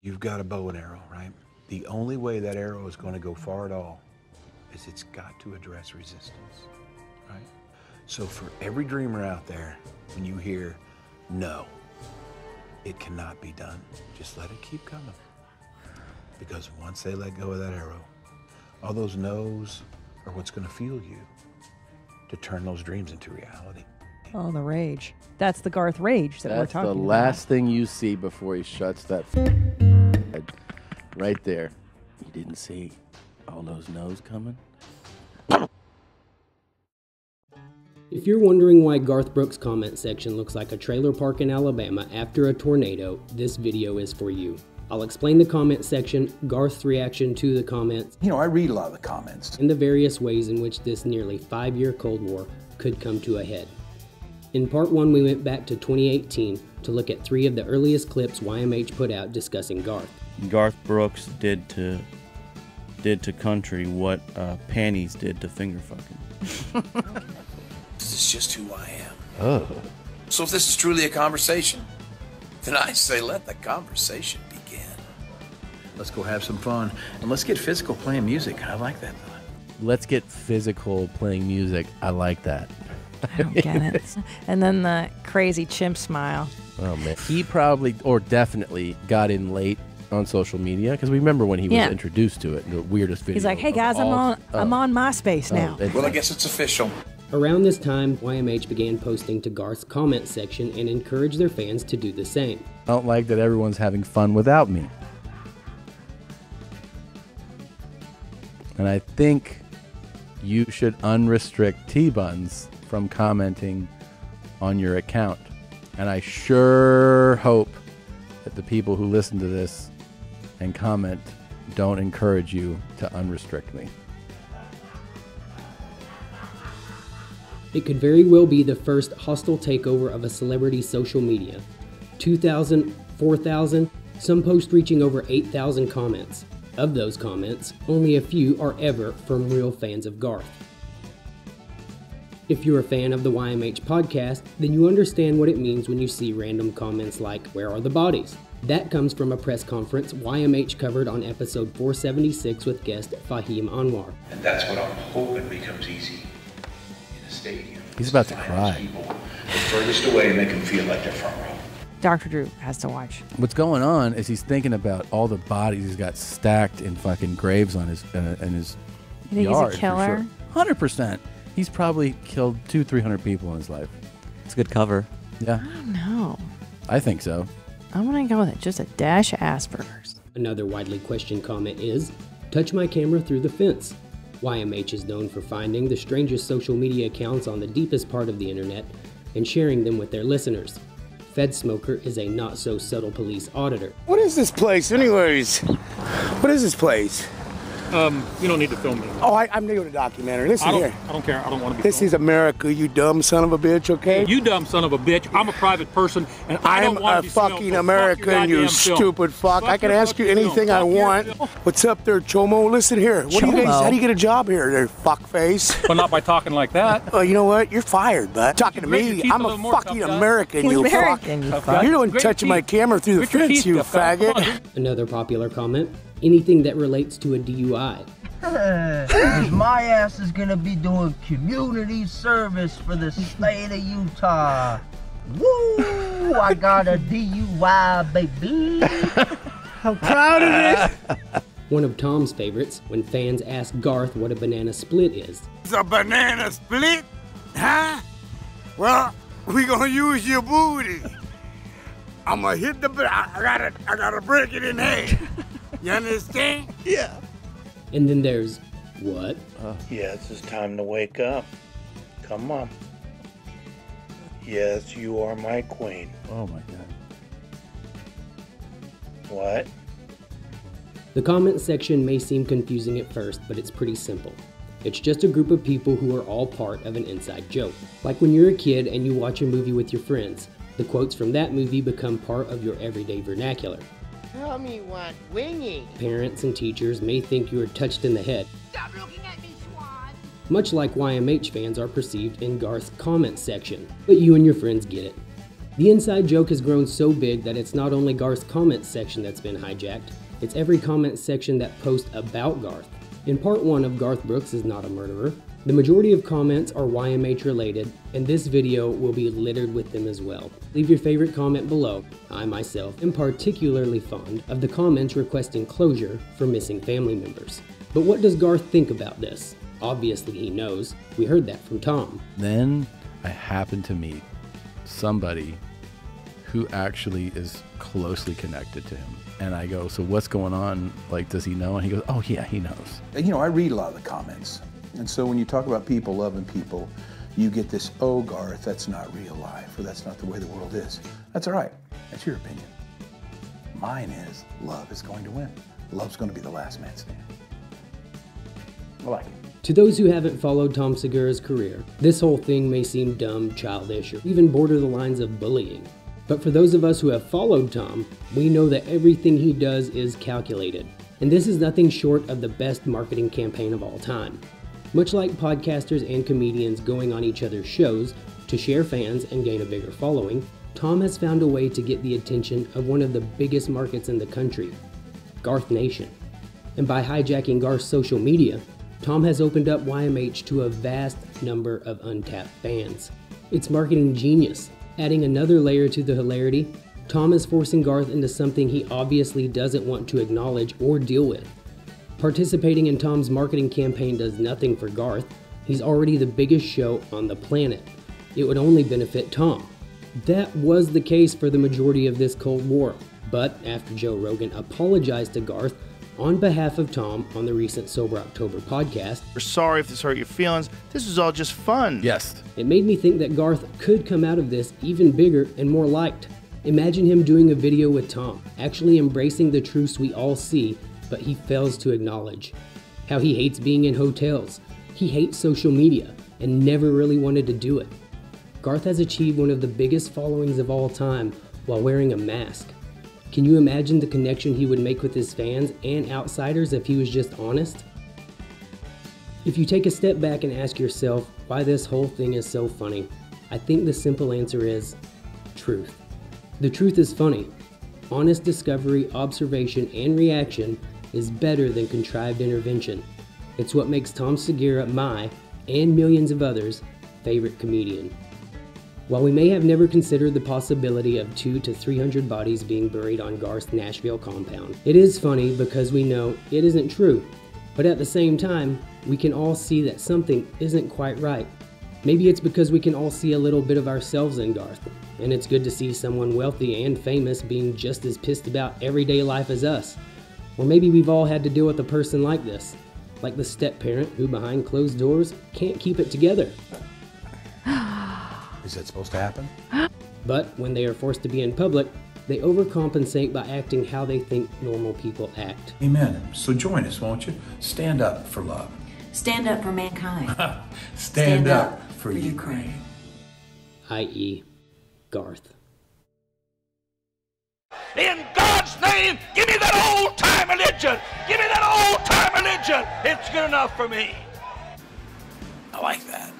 You've got a bow and arrow, right? The only way that arrow is going to go far at all is it's got to address resistance, right? So for every dreamer out there, when you hear, no, it cannot be done, just let it keep coming. Because once they let go of that arrow, all those no's are what's going to fuel you to turn those dreams into reality. Oh, the rage. That's the Garth rage that we're talking about. That's the last thing you see before he shuts that head right there. You didn't see all those no's coming? If you're wondering why Garth Brooks' comment section looks like a trailer park in Alabama after a tornado, this video is for you. I'll explain the comment section, Garth's reaction to the comments. You know, I read a lot of the comments. And the various ways in which this nearly 5-year Cold War could come to a head. In part 1, we went back to 2018 to look at 3 of the earliest clips YMH put out discussing Garth. Garth Brooks did to country what panties did to finger fucking. This is just who I am. Oh. So if this is truly a conversation, then I say let the conversation begin. Let's go have some fun and let's get physical playing music. I like that thought. Let's get physical playing music. I like that. I don't get it. And then the crazy chimp smile. Oh, man. He probably or definitely got in late on social media because we remember when he was introduced to it, the weirdest video. He's like, hey, guys, I'm on MySpace now. Well, I guess it's official. Around this time, YMH began posting to Garth's comment section and encouraged their fans to do the same. I don't like that everyone's having fun without me. And I think you should unrestrict T-buns from commenting on your account. And I sure hope that the people who listen to this and comment don't encourage you to unrestrict me. It could very well be the first hostile takeover of a celebrity's social media. 2,000, 4,000, some posts reaching over 8,000 comments. Of those comments, only a few are ever from real fans of Garth. If you're a fan of the YMH podcast, then you understand what it means when you see random comments like, where are the bodies? That comes from a press conference YMH covered on episode 476 with guest Fahim Anwar. And that's what I'm hoping becomes easy in a stadium. He's about to cry. People the furthest away make them feel like they're front row. Dr. Drew has to watch. What's going on is he's thinking about all the bodies he's got stacked in fucking graves on his, in his yard. You think he's a killer? Sure. 100%. He's probably killed 200-300 people in his life. It's a good cover. Yeah. I don't know. I think so. I'm going to go with it. Just a dash of Asperger's. Another widely questioned comment is, touch my camera through the fence. YMH is known for finding the strangest social media accounts on the deepest part of the internet and sharing them with their listeners. Fed Smoker is a not-so-subtle police auditor. What is this place anyways? What is this place? You don't need to film me. Oh, I'm new to the documentary. Listen here. I don't care. I don't want to be filmed. This is America, you dumb son of a bitch, okay? You dumb son of a bitch. I'm a private person, and I don't want to be filmed. I'm a fucking American, you stupid fuck. I can ask you anything I want. What's up there, Chomo? Listen here. What do you guys, how do you get a job here, there, fuckface? Well, not by talking like that. Well, you know what? You're fired, bud. Talking to me, I'm a fucking American, you fuck. You're the one touching my camera through the fence, you faggot. Another popular comment. Anything that relates to a DUI. My ass is gonna be doing community service for the state of Utah. Woo! I got a DUI, baby. I'm proud of it. One of Tom's favorites when fans ask Garth what a banana split is. It's a banana split, huh? Well, we gonna use your booty. I'm gonna hit the. I gotta break it in half. You understand? Yeah. And then there's what? Yeah, it's just time to wake up. Come on. Yes, you are my queen. Oh my God. What? The comment section may seem confusing at first, but it's pretty simple. It's just a group of people who are all part of an inside joke. Like when you're a kid and you watch a movie with your friends, the quotes from that movie become part of your everyday vernacular. Tell me what, wingy. Parents and teachers may think you are touched in the head. Stop looking at me, Swan. Much like YMH fans are perceived in Garth's comment section, but you and your friends get it. The inside joke has grown so big that it's not only Garth's comment section that's been hijacked, it's every comment section that posts about Garth. In part one of Garth Brooks Is Not a Murderer, the majority of comments are YMH related, and this video will be littered with them as well. Leave your favorite comment below. I myself am particularly fond of the comments requesting closure for missing family members. But what does Garth think about this? Obviously he knows. We heard that from Tom. Then I happened to meet somebody who actually is closely connected to him. And I go, so what's going on? Like, does he know? And he goes, oh yeah, he knows. You know, I read a lot of the comments. And so when you talk about people loving people, you get this, oh, Garth, that's not real life, or that's not the way the world is. That's all right. That's your opinion. Mine is love is going to win. Love's going to be the last man standing. I like it. To those who haven't followed Tom Segura's career, this whole thing may seem dumb, childish, or even border the lines of bullying. But for those of us who have followed Tom, we know that everything he does is calculated. And this is nothing short of the best marketing campaign of all time. Much like podcasters and comedians going on each other's shows to share fans and gain a bigger following, Tom has found a way to get the attention of one of the biggest markets in the country, Garth Nation. And by hijacking Garth's social media, Tom has opened up YMH to a vast number of untapped fans. It's marketing genius. Adding another layer to the hilarity, Tom is forcing Garth into something he obviously doesn't want to acknowledge or deal with. Participating in Tom's marketing campaign does nothing for Garth. He's already the biggest show on the planet. It would only benefit Tom. That was the case for the majority of this Cold War. But after Joe Rogan apologized to Garth on behalf of Tom on the recent Sober October podcast, "We're sorry if this hurt your feelings. This is all just fun." Yes. It made me think that Garth could come out of this even bigger and more liked. Imagine him doing a video with Tom, actually embracing the truths we all see, but he fails to acknowledge. How he hates being in hotels, he hates social media, and never really wanted to do it. Garth has achieved one of the biggest followings of all time while wearing a mask. Can you imagine the connection he would make with his fans and outsiders if he was just honest? If you take a step back and ask yourself why this whole thing is so funny, I think the simple answer is truth. The truth is funny. Honest discovery, observation, and reaction is better than contrived intervention. It's what makes Tom Segura my, and millions of others, favorite comedian. While we may have never considered the possibility of 200 to 300 bodies being buried on Garth's Nashville compound, it is funny because we know it isn't true. But at the same time, we can all see that something isn't quite right. Maybe it's because we can all see a little bit of ourselves in Garth, and it's good to see someone wealthy and famous being just as pissed about everyday life as us. Or maybe we've all had to deal with a person like this, like the step-parent who behind closed doors can't keep it together. Is that supposed to happen? But when they are forced to be in public, they overcompensate by acting how they think normal people act. Amen. So join us, won't you? Stand up for love. Stand up for mankind. Stand up for Ukraine. I.e. Garth. In God's name, give me that old-time religion. Give me that old-time religion. It's good enough for me. I like that.